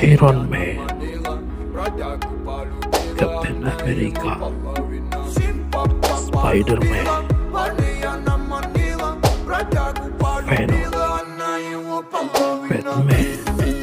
Iron Man, Captain America, Spider-Man, Venom, Batman.